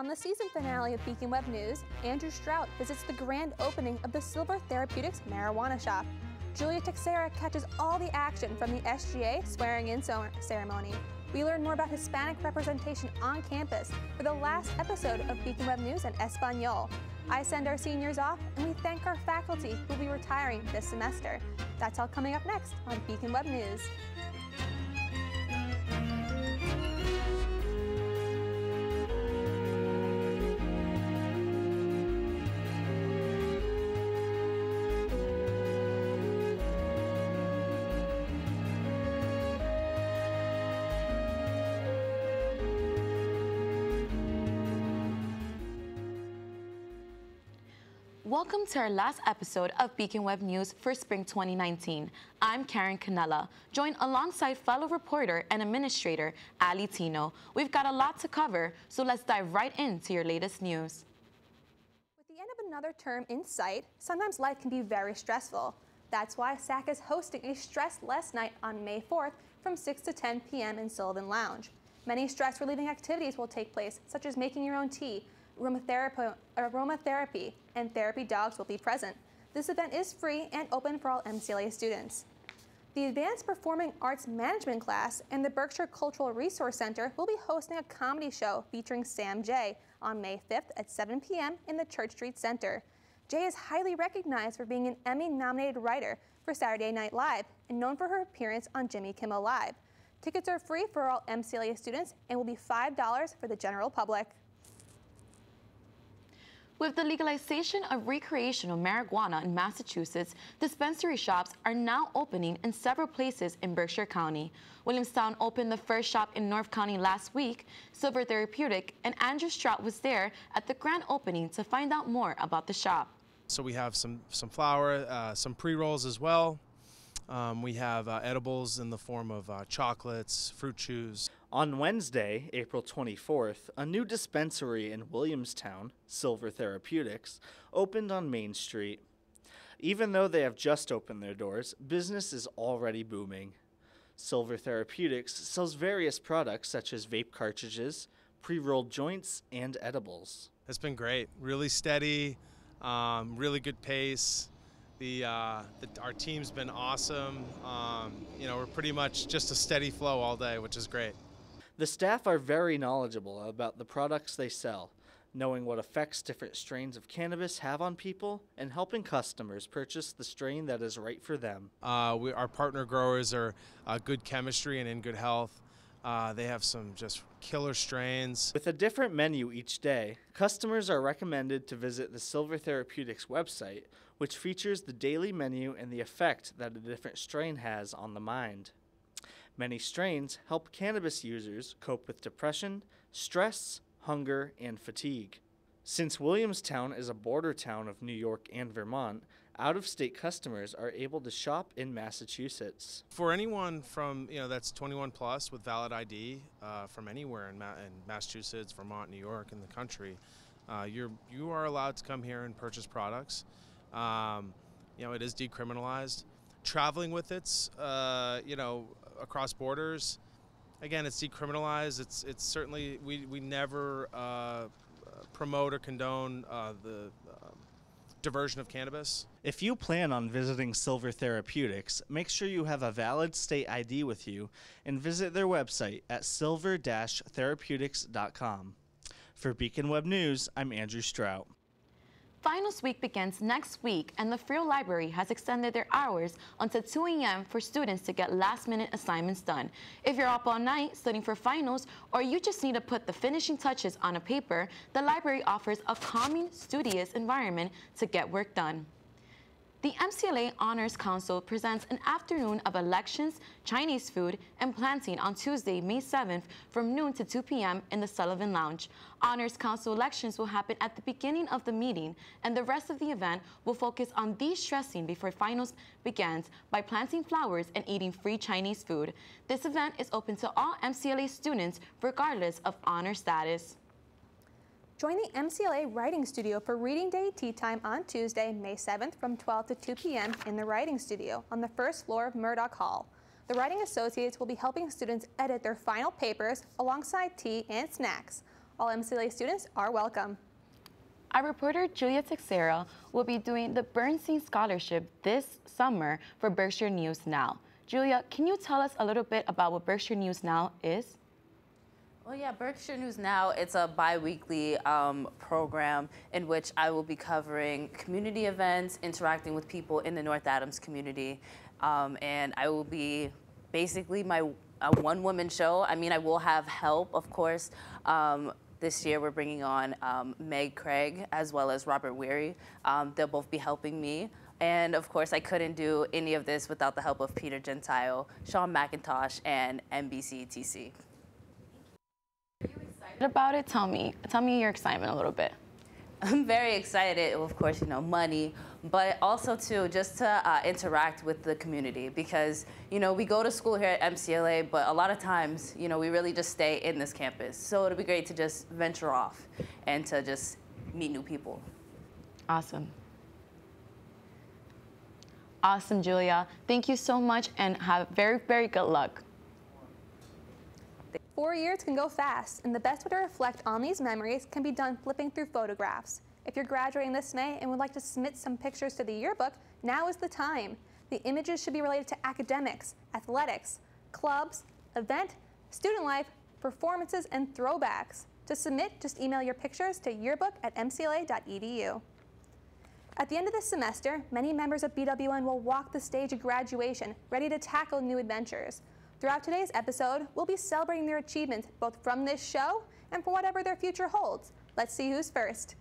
On the season finale of Beacon Web News, Andrew Stratt visits the grand opening of the Silver Therapeutics marijuana shop. Julia Teixeira catches all the action from the SGA swearing-in ceremony. We learn more about Hispanic representation on campus for the last episode of Beacon Web News in Espanol. I send our seniors off, and we thank our faculty who will be retiring this semester. That's all coming up next on Beacon Web News. Welcome to our last episode of Beacon Web News for Spring 2019. I'm Karen Canella, joined alongside fellow reporter and administrator Ali Tino. We've got a lot to cover, so let's dive right into your latest news. With the end of another term in sight, sometimes life can be very stressful. That's why SAC is hosting a Stress Less Night on May 4th from 6 to 10 p.m. in Sullivan Lounge. Many stress-relieving activities will take place, such as making your own tea, aromatherapy, and therapy dogs will be present. This event is free and open for all MCLA students. The Advanced Performing Arts Management class and the Berkshire Cultural Resource Center will be hosting a comedy show featuring Sam Jay on May 5th at 7 p.m. in the Church Street Center. Jay is highly recognized for being an Emmy-nominated writer for Saturday Night Live and known for her appearance on Jimmy Kimmel Live. Tickets are free for all MCLA students and will be $5 for the general public. With the legalization of recreational marijuana in Massachusetts, dispensary shops are now opening in several places in Berkshire County. Williamstown opened the first shop in North County last week. Silver Therapeutic and Andrew Stratt was there at the grand opening to find out more about the shop. So we have some flour, some pre-rolls as well. We have edibles in the form of chocolates, fruit chews. On Wednesday, April 24th, a new dispensary in Williamstown, Silver Therapeutics, opened on Main Street. Even though they have just opened their doors, business is already booming. Silver Therapeutics sells various products such as vape cartridges, pre-rolled joints, and edibles. It's been great. Really steady, really good pace. Our team's been awesome. You know, we're pretty much just a steady flow all day, which is great. The staff are very knowledgeable about the products they sell, knowing what effects different strains of cannabis have on people and helping customers purchase the strain that is right for them. Our partner growers are good chemistry and in good health. They have some just killer strains. With a different menu each day, customers are recommended to visit the Silver Therapeutics website, which features the daily menu and the effect that a different strain has on the mind. Many strains help cannabis users cope with depression, stress, hunger, and fatigue. Since Williamstown is a border town of New York and Vermont, out-of-state customers are able to shop in Massachusetts. For anyone from, you know, that's 21 plus with valid ID from anywhere in Massachusetts, Vermont, New York, in the country, you are allowed to come here and purchase products. You know, it is decriminalized. Traveling with it's, you know, across borders. Again, it's decriminalized. It's certainly, we never promote or condone the diversion of cannabis. If you plan on visiting Silver Therapeutics, make sure you have a valid state ID with you and visit their website at silver-therapeutics.com. For Beacon Web News, I'm Andrew Straut. Finals week begins next week, and the Friel Library has extended their hours until 2 a.m. for students to get last-minute assignments done. If you're up all night studying for finals, or you just need to put the finishing touches on a paper, the library offers a calming, studious environment to get work done. The MCLA Honors Council presents an afternoon of elections, Chinese food, and planting on Tuesday, May 7th from noon to 2 p.m. in the Sullivan Lounge. Honors Council elections will happen at the beginning of the meeting, and the rest of the event will focus on de-stressing before finals begins by planting flowers and eating free Chinese food. This event is open to all MCLA students, regardless of honor status. Join the MCLA Writing Studio for Reading Day Tea Time on Tuesday, May 7th from 12 to 2 p.m. in the Writing Studio on the first floor of Murdoch Hall. The Writing Associates will be helping students edit their final papers alongside tea and snacks. All MCLA students are welcome. Our reporter, Julia Texera, will be doing the Bernstein Scholarship this summer for Berkshire News Now. Julia, can you tell us a little bit about what Berkshire News Now is? Well, yeah, Berkshire News Now, it's a bi-weekly program in which I will be covering community events, interacting with people in the North Adams community, and I will be basically a one-woman show. I mean, I will have help, of course. This year, we're bringing on Meg Craig as well as Robert Weary. They'll both be helping me. And of course, I couldn't do any of this without the help of Peter Gentile, Sean McIntosh, and NBCTC. Are you excited about it? Tell me your excitement a little bit. I'm very excited, of course, you know, money, but also too, just to interact with the community because, you know, we go to school here at MCLA, but a lot of times, you know, we really just stay in this campus. So it'll be great to just venture off and to just meet new people. Awesome. Awesome, Julia. Thank you so much and have very, very good luck. 4 years can go fast, and the best way to reflect on these memories can be done flipping through photographs. If you're graduating this May and would like to submit some pictures to the yearbook, now is the time. The images should be related to academics, athletics, clubs, event, student life, performances, and throwbacks. To submit, just email your pictures to yearbook@mcla.edu. At the end of this semester, many members of BWN will walk the stage at graduation, ready to tackle new adventures. Throughout today's episode, we'll be celebrating their achievements both from this show and for whatever their future holds. Let's see who's first.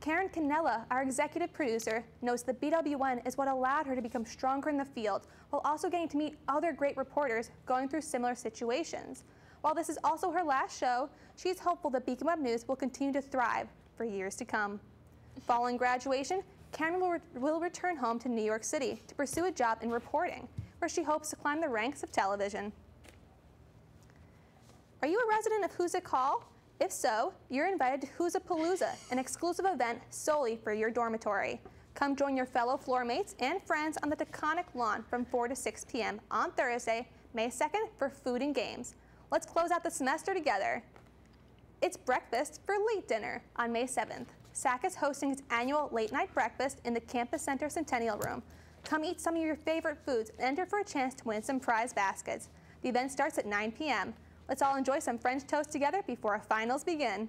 Karen Cannella, our executive producer, knows that BWN is what allowed her to become stronger in the field while also getting to meet other great reporters going through similar situations. While this is also her last show, she's hopeful that Beacon Web News will continue to thrive for years to come. Following graduation, Karen will return home to New York City to pursue a job in reporting, where she hopes to climb the ranks of television. Are you a resident of Who's It Call? If so, you're invited to Who's It Palooza, an exclusive event solely for your dormitory. Come join your fellow floormates and friends on the Taconic Lawn from 4 to 6 p.m. on Thursday, May 2nd for food and games. Let's close out the semester together. It's breakfast for late dinner on May 7th. SAC is hosting its annual late night breakfast in the Campus Center Centennial Room. Come eat some of your favorite foods and enter for a chance to win some prize baskets. The event starts at 9 p.m. Let's all enjoy some French toast together before our finals begin.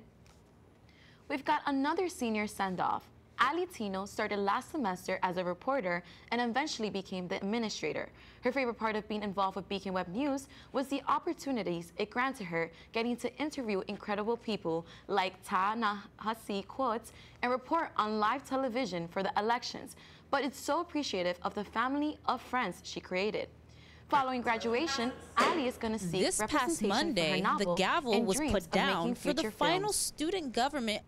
We've got another senior send-off. Ali Tino started last semester as a reporter and eventually became the administrator. Her favorite part of being involved with Beacon Web News was the opportunities it granted her getting to interview incredible people like Ta-Nehisi Coates and report on live television for the elections. But it's so appreciative of the family of friends she created. Following graduation, Ali is going to see this past Monday. The gavel was put down for the final student government.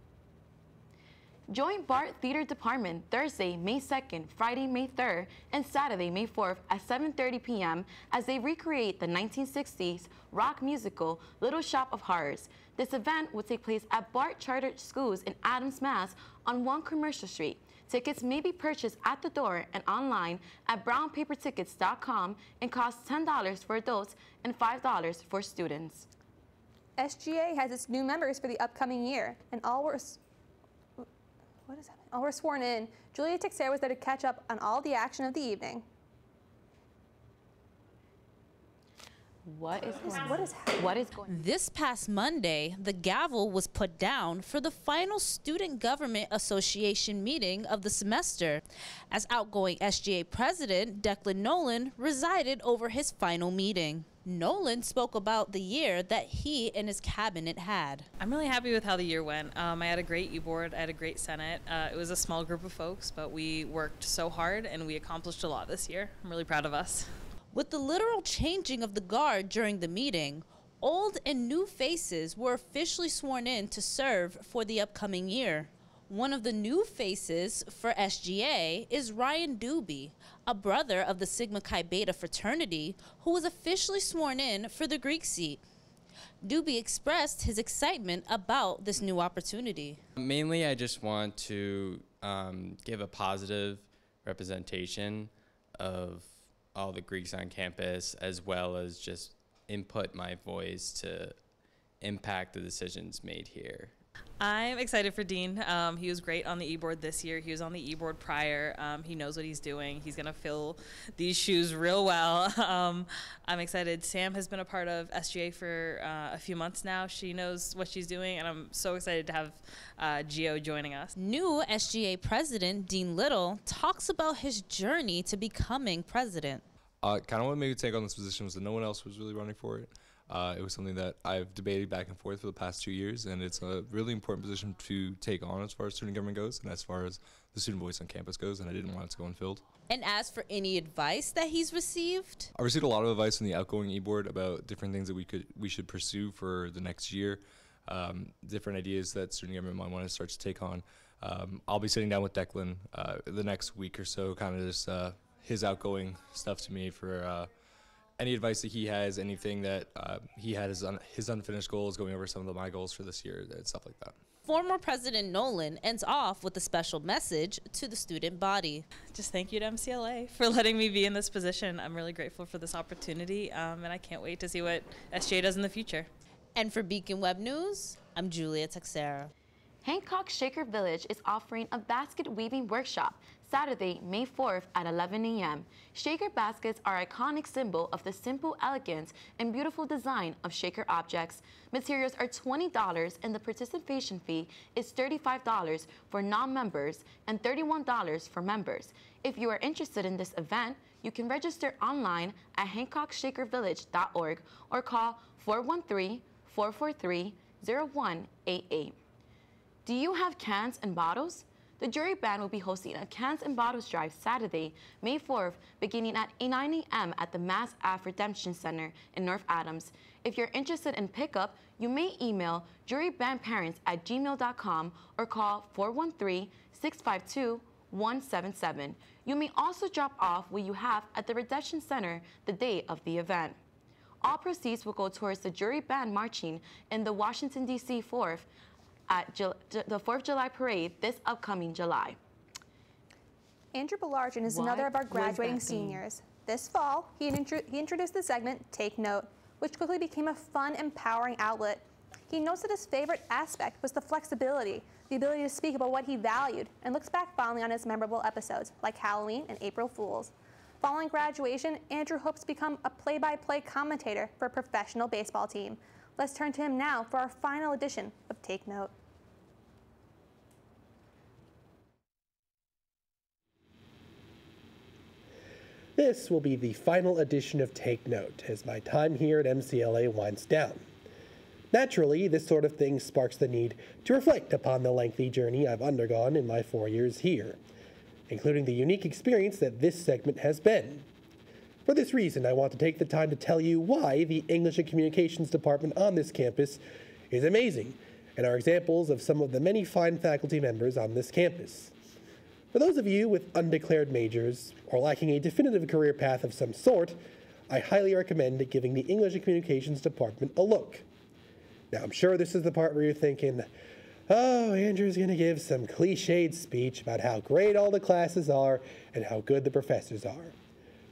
Join BART Theater Department Thursday, May 2nd, Friday, May 3rd, and Saturday, May 4th at 7:30 p.m. as they recreate the 1960s rock musical Little Shop of Horrors. This event will take place at BART Charter Schools in Adams, Mass. on 1 Commercial Street. Tickets may be purchased at the door and online at brownpapertickets.com and cost $10 for adults and $5 for students. SGA has its new members for the upcoming year, and all were sworn in. Julia Texera was there to catch up on all the action of the evening. What is going on? This past Monday, the gavel was put down for the final Student Government Association meeting of the semester, as outgoing SGA President Declan Nolan resided over his final meeting. Nolan spoke about the year that he and his cabinet had. I'm really happy with how the year went. I had a great e-board, I had a great Senate. It was a small group of folks, but we worked so hard and we accomplished a lot this year. I'm really proud of us. With the literal changing of the guard during the meeting, old and new faces were officially sworn in to serve for the upcoming year. One of the new faces for SGA is Ryan Duby, a brother of the Sigma Chi Beta fraternity who was officially sworn in for the Greek seat. Duby expressed his excitement about this new opportunity. Mainly, I just want to give a positive representation of all the Greeks on campus, as well as just input my voice to impact the decisions made here I'm excited for Dean. He was great on the e-board this year. He was on the e-board prior. He knows what he's doing. He's going to fill these shoes real well. I'm excited. Sam has been a part of SGA for a few months now. She knows what she's doing, and I'm so excited to have Gio joining us. New SGA president Dean Little talks about his journey to becoming president. Kind of what made me take on this position was that no one else was really running for it. It was something that I've debated back and forth for the past 2 years, and it's a really important position to take on as far as student government goes and as far as the student voice on campus goes, and I didn't want it to go unfilled. And as for any advice that he's received? I received a lot of advice from the outgoing e-board about different things that we should pursue for the next year, different ideas that student government might want to start to take on. I'll be sitting down with Declan the next week or so, kind of just his outgoing stuff to me for any advice that he has, anything that he had his unfinished goals, going over some of my goals for this year and stuff like that. Former President Nolan ends off with a special message to the student body. Just thank you to MCLA for letting me be in this position. I'm really grateful for this opportunity, and I can't wait to see what SGA does in the future. And for Beacon Web News, I'm Julia Texera. Hancock Shaker Village is offering a basket weaving workshop Saturday, May 4th at 11 a.m. Shaker baskets are an iconic symbol of the simple elegance and beautiful design of Shaker objects. Materials are $20 and the participation fee is $35 for non-members and $31 for members. If you are interested in this event, you can register online at hancockshakervillage.org or call 413-443-0188. Do you have cans and bottles? The Jury Band will be hosting a Cans and Bottles Drive Saturday, May 4th, beginning at 9 a.m. at the Mass Ave Redemption Center in North Adams. If you're interested in pickup, you may email jurybandparents@gmail.com or call 413-652-177. You may also drop off what you have at the Redemption Center the day of the event. All proceeds will go towards the Jury Band marching in the Washington, D.C. 4th. At the 4th of July parade this upcoming July. Andrew Belargin is another of our graduating seniors. This fall, he introduced the segment TakeNote, which quickly became a fun, empowering outlet. He notes that his favorite aspect was the flexibility, the ability to speak about what he valued, and looks back fondly on his memorable episodes, like Halloween and April Fools. Following graduation, Andrew hopes to become a play-by-play commentator for a professional baseball team. Let's turn to him now for our final edition of Take Note. This will be the final edition of Take Note as my time here at MCLA winds down. Naturally, this sort of thing sparks the need to reflect upon the lengthy journey I've undergone in my 4 years here, including the unique experience that this segment has been. For this reason, I want to take the time to tell you why the English and Communications Department on this campus is amazing and are examples of some of the many fine faculty members on this campus. For those of you with undeclared majors or lacking a definitive career path of some sort, I highly recommend giving the English and Communications Department a look. Now, I'm sure this is the part where you're thinking, oh, Andrew's going to give some cliched speech about how great all the classes are and how good the professors are.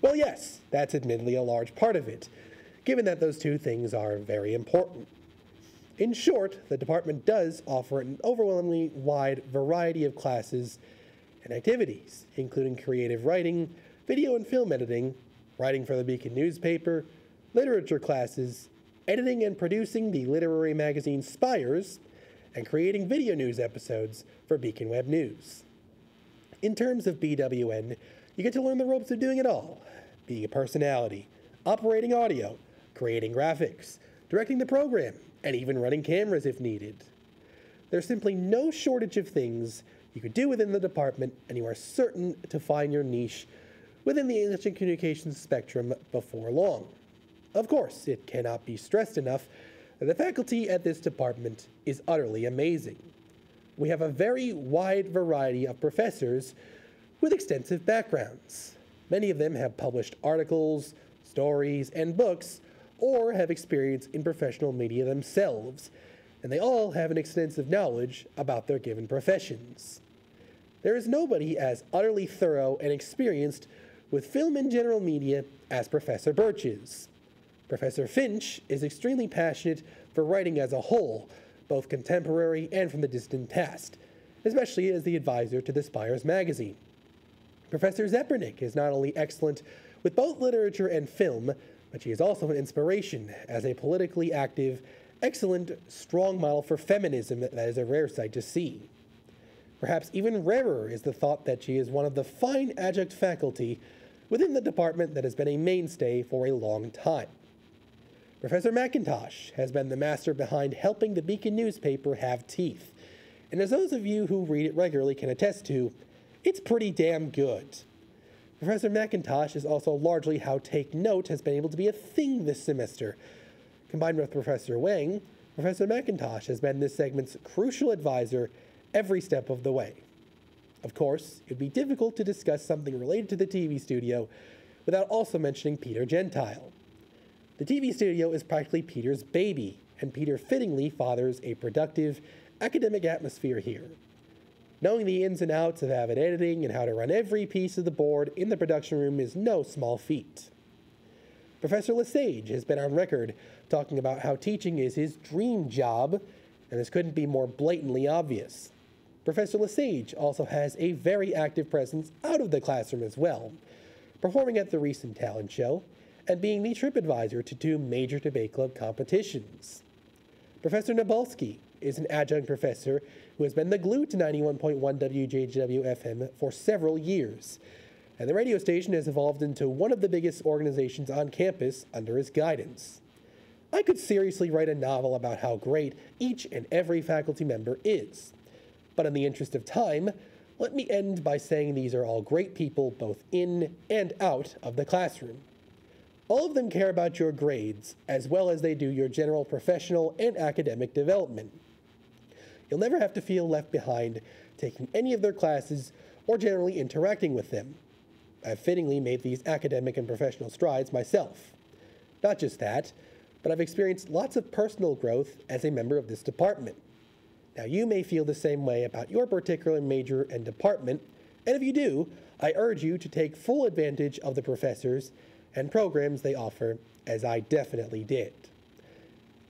Well, yes, that's admittedly a large part of it, given that those two things are very important. In short, the department does offer an overwhelmingly wide variety of classes and activities, including creative writing, video and film editing, writing for the Beacon newspaper, literature classes, editing and producing the literary magazine Spires, and creating video news episodes for Beacon Web News. In terms of BWN, you get to learn the ropes of doing it all, being a personality, operating audio, creating graphics, directing the program, and even running cameras if needed. There's simply no shortage of things you could do within the department, and you are certain to find your niche within the English and Communications spectrum before long. Of course, it cannot be stressed enough that the faculty at this department is utterly amazing. We have a very wide variety of professors with extensive backgrounds. Many of them have published articles, stories, and books, or have experience in professional media themselves, and they all have an extensive knowledge about their given professions. There is nobody as utterly thorough and experienced with film and general media as Professor Birch is. Professor Finch is extremely passionate for writing as a whole, both contemporary and from the distant past, especially as the advisor to the Spires magazine. Professor Zepernick is not only excellent with both literature and film, but she is also an inspiration as a politically active, excellent, strong model for feminism that is a rare sight to see. Perhaps even rarer is the thought that she is one of the fine adjunct faculty within the department that has been a mainstay for a long time. Professor McIntosh has been the master behind helping the Beacon newspaper have teeth, and as those of you who read it regularly can attest to, it's pretty damn good. Professor McIntosh is also largely how TakeNote has been able to be a thing this semester. Combined with Professor Wang, Professor McIntosh has been this segment's crucial advisor every step of the way. Of course, it would be difficult to discuss something related to the TV studio without also mentioning Peter Gentile. The TV studio is practically Peter's baby, and Peter fittingly fathers a productive, academic atmosphere here. Knowing the ins and outs of avid editing and how to run every piece of the board in the production room is no small feat. Professor Lesage has been on record talking about how teaching is his dream job, and this couldn't be more blatantly obvious. Professor Lesage also has a very active presence out of the classroom as well, performing at the recent talent show and being the trip advisor to two major debate club competitions. Professor Nabalski is an adjunct professor who has been the glue to 91.1 WJHW-FM for several years, and the radio station has evolved into one of the biggest organizations on campus under his guidance. I could seriously write a novel about how great each and every faculty member is, but in the interest of time, let me end by saying these are all great people both in and out of the classroom. All of them care about your grades, as well as they do your general professional and academic development. You'll never have to feel left behind taking any of their classes or generally interacting with them. I've fittingly made these academic and professional strides myself. Not just that, but I've experienced lots of personal growth as a member of this department. Now, you may feel the same way about your particular major and department, and if you do, I urge you to take full advantage of the professors and programs they offer, as I definitely did.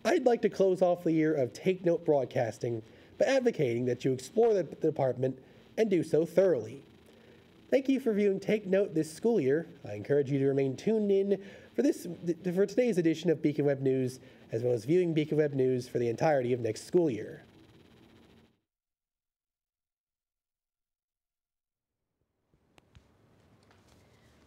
I'd like to close off the year of TakeNote broadcasting by advocating that you explore the department and do so thoroughly. Thank you for viewing TakeNote this school year. I encourage you to remain tuned in for today's edition of Beacon Web News, as well as viewing Beacon Web News for the entirety of next school year.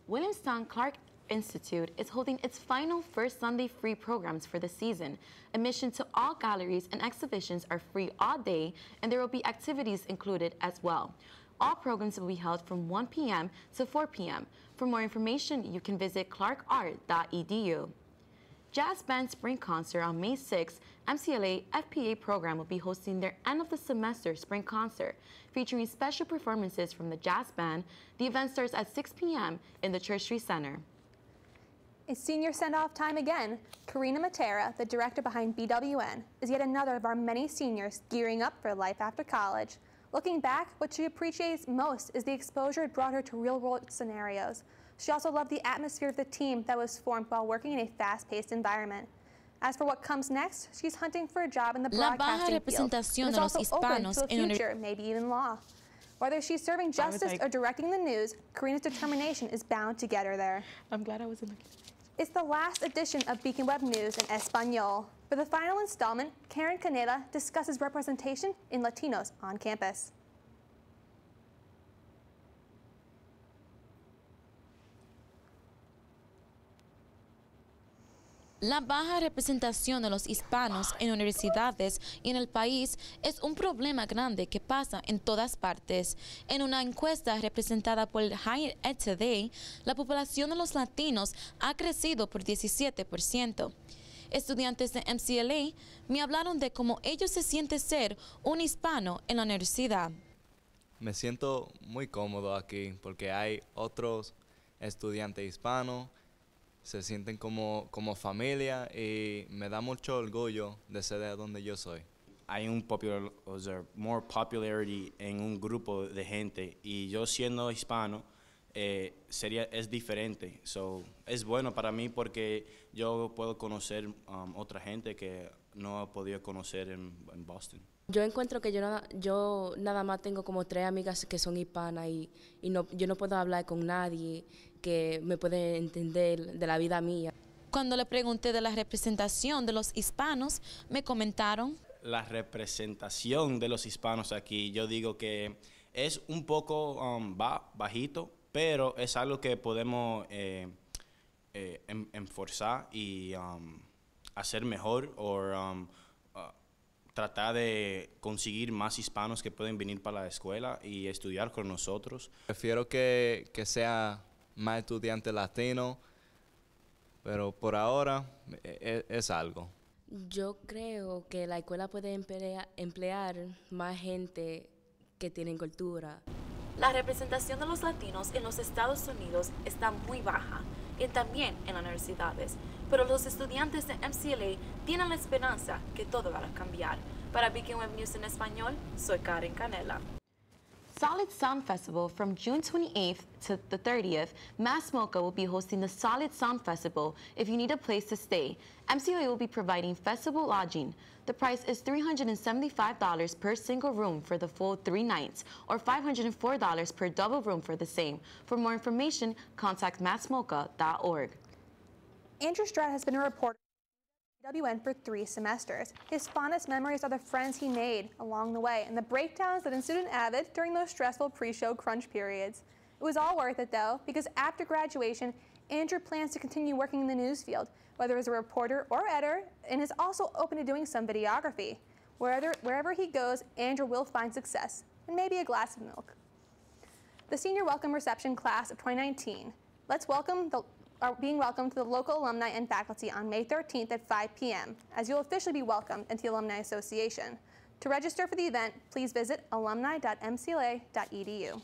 Williamstown Clark Institute is holding its final First Sunday free programs for the season. Admission to all galleries and exhibitions are free all day, and there will be activities included as well. All programs will be held from 1 p.m. to 4 p.m. For more information, you can visit clarkart.edu. Jazz Band Spring Concert on May 6th, MCLA FPA program will be hosting their end-of-the-semester Spring Concert, featuring special performances from the Jazz Band. The event starts at 6 p.m. in the Church Street Center. It's senior send-off time again. Karina Matera, the director behind BWN, is yet another of our many seniors gearing up for life after college. Looking back, what she appreciates most is the exposure it brought her to real-world scenarios. She also loved the atmosphere of the team that was formed while working in a fast-paced environment. As for what comes next, she's hunting for a job in the broadcasting field, and is also open to a future, maybe even law. Whether she's serving justice or directing the news, Karina's determination is bound to get her there. I'm glad I wasn't looking. It's the last edition of Beacon Web News in Espanol. For the final installment, Karen Caneda discusses representation in Latinos on campus. La baja representación de los hispanos en universidades y en el país es un problema grande que pasa en todas partes. En una encuesta representada por el Higher Ed Today, la población de los latinos ha crecido por 17%. Estudiantes de MCLA me hablaron de cómo ellos se sienten ser un hispano en la universidad. Me siento muy cómodo aquí porque hay otros estudiantes hispanos. Se sienten como familia y me da mucho orgullo de ser de donde yo soy. Hay un more popularity en un grupo de gente y yo siendo hispano es diferente. So, es bueno para mí porque yo puedo conocer otra gente que no ha podido conocer en Boston. Yo encuentro que yo nada más tengo como 3 amigas que son hispanas y no, yo no puedo hablar con nadie que me puede entender de la vida mía. Cuando le pregunté de la representación de los hispanos, me comentaron... La representación de los hispanos aquí, yo digo que es un poco bajito, pero es algo que podemos enforzar y hacer mejor tratar de conseguir más hispanos que pueden venir para la escuela y estudiar con nosotros. Prefiero que sea más estudiante latino, pero por ahora es algo. Yo creo que la escuela puede emplear más gente que tienen cultura. La representación de los latinos en los Estados Unidos está muy baja, y también en las universidades, pero los estudiantes de MCLA tienen la esperanza que todo va a cambiar. Para Beacon Web News en Español, soy Karen Canela. Solid Sound Festival from June 28th to the 30th, Mass Mocha will be hosting the Solid Sound Festival if you need a place to stay. MCLA will be providing festival lodging. The price is $375 per single room for the full 3 nights or $504 per double room for the same. For more information, contact massmocha.org. Andrew Stratt has been a reporter at WN for 3 semesters. His fondest memories are the friends he made along the way and the breakdowns that ensued in Avid during those stressful pre-show crunch periods. It was all worth it though, because after graduation, Andrew plans to continue working in the news field, whether as a reporter or editor, and is also open to doing some videography. Wherever he goes, Andrew will find success, and maybe a glass of milk. The Senior Welcome Reception Class of 2019. Let's welcome being welcomed to the local alumni and faculty on May 13th at 5 p.m., as you'll officially be welcomed into the Alumni Association. To register for the event, please visit alumni.mcla.edu.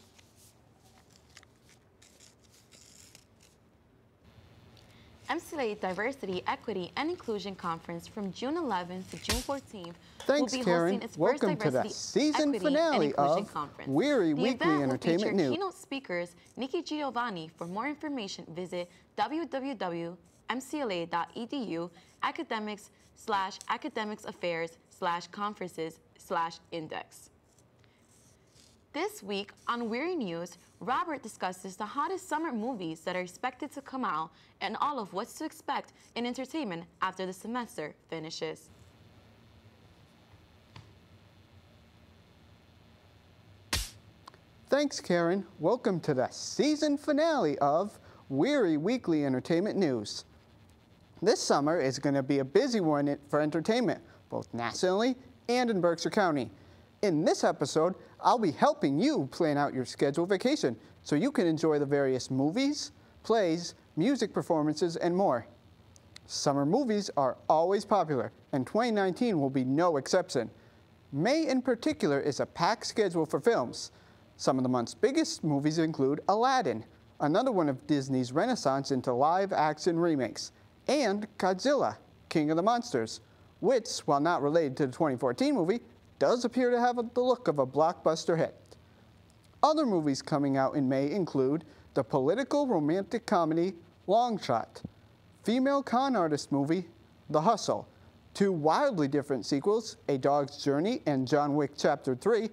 MCLA Diversity, Equity, and Inclusion Conference from June 11th to June 14th Thanks, will be Karen. Hosting its first Welcome Diversity, to the season Equity, finale and Inclusion of Conference. Weary the Weekly event Entertainment News. Keynote speakers Nikki Giovanni. For more information, visit www.mcla.edu academics/academicsaffairs/conferences/index. This week on Weary News, Robert discusses the hottest summer movies that are expected to come out and all of what's to expect in entertainment after the semester finishes. Thanks, Karen. Welcome to the season finale of Weary Weekly Entertainment News. This summer is going to be a busy one for entertainment, both nationally and in Berkshire County. In this episode, I'll be helping you plan out your scheduled vacation so you can enjoy the various movies, plays, music performances, and more. Summer movies are always popular, and 2019 will be no exception. May in particular is a packed schedule for films. Some of the month's biggest movies include Aladdin, another one of Disney's renaissance into live-action remakes, and Godzilla, King of the Monsters, which, while not related to the 2014 movie, does appear to have the look of a blockbuster hit. Other movies coming out in May include the political romantic comedy Long Shot, female con artist movie The Hustle, 2 wildly different sequels, A Dog's Journey and John Wick Chapter 3,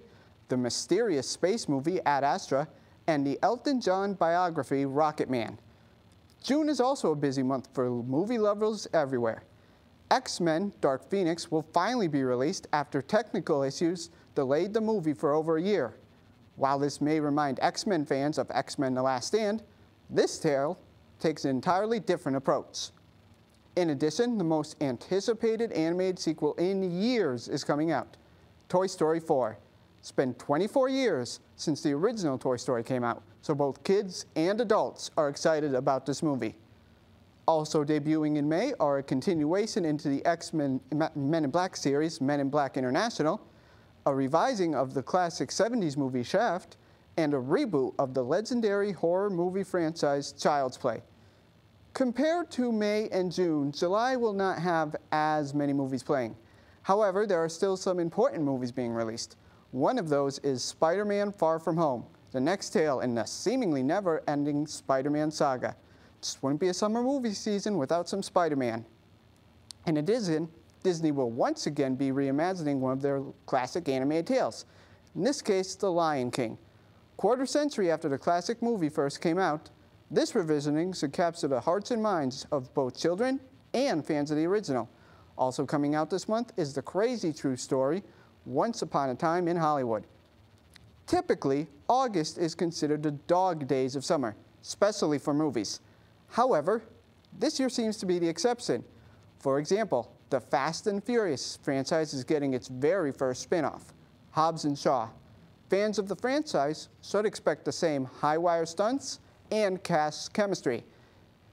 the mysterious space movie Ad Astra, and the Elton John biography Rocket Man. June is also a busy month for movie lovers everywhere. X-Men Dark Phoenix will finally be released after technical issues delayed the movie for over a year. While this may remind X-Men fans of X-Men The Last Stand, this tale takes an entirely different approach. In addition, the most anticipated animated sequel in years is coming out, Toy Story 4. It's been 24 years since the original Toy Story came out, so both kids and adults are excited about this movie. Also debuting in May are a continuation into the X-Men Men in Black series, Men in Black International, a revising of the classic 70s movie Shaft, and a reboot of the legendary horror movie franchise Child's Play. Compared to May and June, July will not have as many movies playing. However, there are still some important movies being released. One of those is Spider-Man Far From Home, the next tale in the seemingly never-ending Spider-Man saga. Wouldn't be a summer movie season without some Spider-Man. In addition, Disney will once again be reimagining one of their classic animated tales, in this case, The Lion King. Quarter century after the classic movie first came out, this revisioning should capture the hearts and minds of both children and fans of the original. Also coming out this month is The Crazy True Story, Once Upon a Time in Hollywood. Typically, August is considered the dog days of summer, especially for movies. However, this year seems to be the exception. For example, the Fast and Furious franchise is getting its very first spinoff, Hobbs and Shaw. Fans of the franchise should expect the same high-wire stunts and cast chemistry.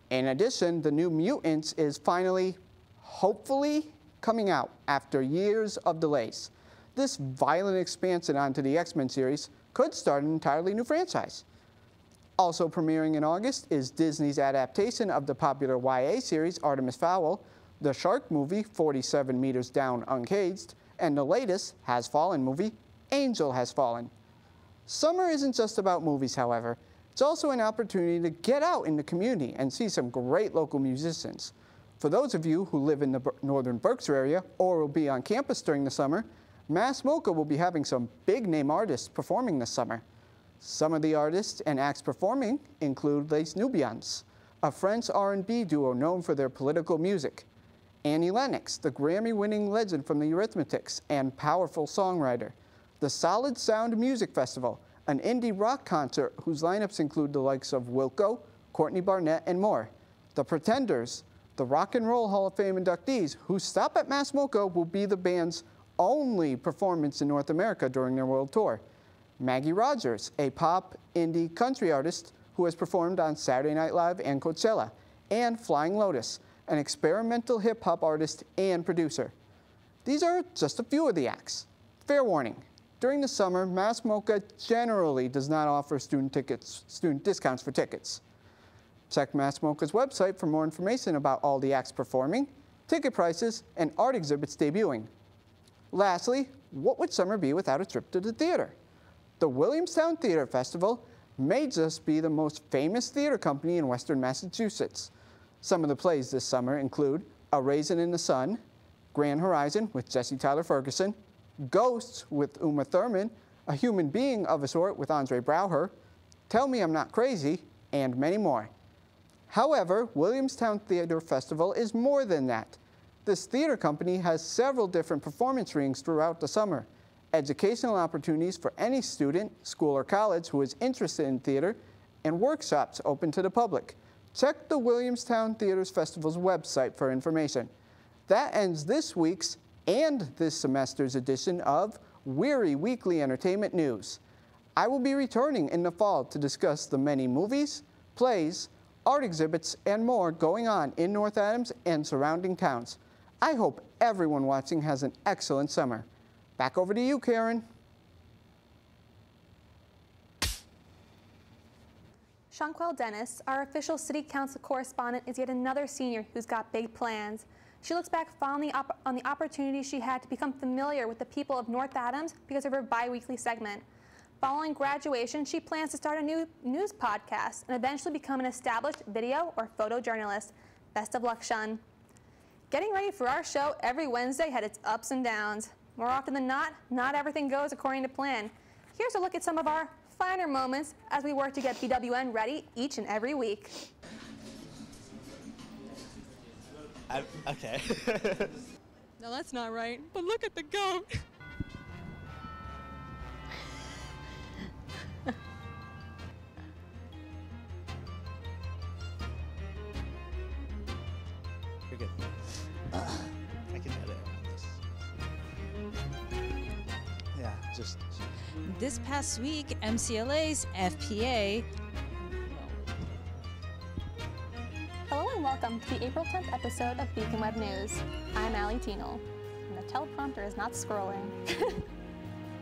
In addition, The New Mutants is finally, hopefully, coming out after years of delays. This violent expansion onto the X-Men series could start an entirely new franchise. Also premiering in August is Disney's adaptation of the popular YA series Artemis Fowl, the shark movie 47 Meters Down Uncaged, and the latest Has Fallen movie, Angel Has Fallen. Summer isn't just about movies, however. It's also an opportunity to get out in the community and see some great local musicians. For those of you who live in the northern Berkshire area or will be on campus during the summer, Mass Mocha will be having some big-name artists performing this summer. Some of the artists and acts performing include Les Nubians, a French R&B duo known for their political music, Annie Lennox, the Grammy-winning legend from the Eurythmics and powerful songwriter, the Solid Sound Music Festival, an indie rock concert whose lineups include the likes of Wilco, Courtney Barnett, and more, the Pretenders, the Rock and Roll Hall of Fame inductees whose stop at Mass Mocha will be the band's only performance in North America during their world tour, Maggie Rogers, a pop, indie, country artist who has performed on Saturday Night Live and Coachella, and Flying Lotus, an experimental hip-hop artist and producer. These are just a few of the acts. Fair warning, during the summer, Mass Mocha generally does not offer student discounts for tickets. Check Mass Mocha's website for more information about all the acts performing, ticket prices, and art exhibits debuting. Lastly, what would summer be without a trip to the theater? The Williamstown Theater Festival may just be the most famous theater company in western Massachusetts. Some of the plays this summer include A Raisin in the Sun, Grand Horizon with Jesse Tyler Ferguson, Ghosts with Uma Thurman, A Human Being of a Sort with Andre Brauher, Tell Me I'm Not Crazy, and many more. However, Williamstown Theater Festival is more than that. This theater company has several different performance rings throughout the summer, educational opportunities for any student, school, or college who is interested in theater, and workshops open to the public. Check the Williamstown Theater Festival's website for information. That ends this week's and this semester's edition of Weary Weekly Entertainment News. I will be returning in the fall to discuss the many movies, plays, art exhibits, and more going on in North Adams and surrounding towns. I hope everyone watching has an excellent summer. Back over to you, Karen. Shanquelle Dennis, our official City Council correspondent, is yet another senior who's got big plans. She looks back fondly on the opportunity she had to become familiar with the people of North Adams because of her bi-weekly segment. Following graduation, she plans to start a new news podcast and eventually become an established video or photojournalist. Best of luck, Shun. Getting ready for our show every Wednesday had its ups and downs. More often than not everything goes according to plan. Here's a look at some of our finer moments as we work to get BWN ready each and every week. Okay. No, that's not right, but look at the goat. You're good. I can edit on this. Yeah, just. This past week, MCLA's FPA. Hello and welcome to the April 10th episode of Beacon Web News. I'm Allie Tienel, and the teleprompter is not scrolling.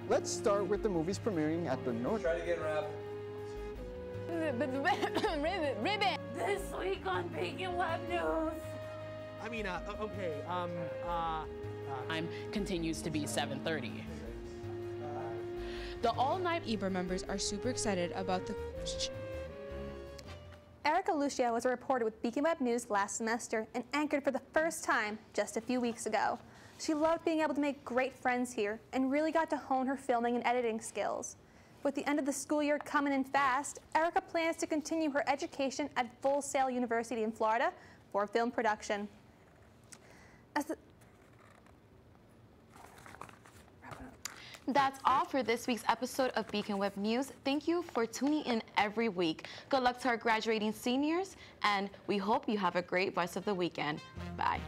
Let's start with the movies premiering at the North. Try to get ribbon. This week on Beacon Web News. I mean, okay. Time continues to be 7:30. The all-night Ebra members are super excited about the... Erica Lucia was a reporter with Beacon Web News last semester and anchored for the first time just a few weeks ago. She loved being able to make great friends here and really got to hone her filming and editing skills. With the end of the school year coming in fast, Erica plans to continue her education at Full Sail University in Florida for film production. That's all for this week's episode of Beacon Web News. Thank you for tuning in every week. Good luck to our graduating seniors, and we hope you have a great rest of the weekend. Bye.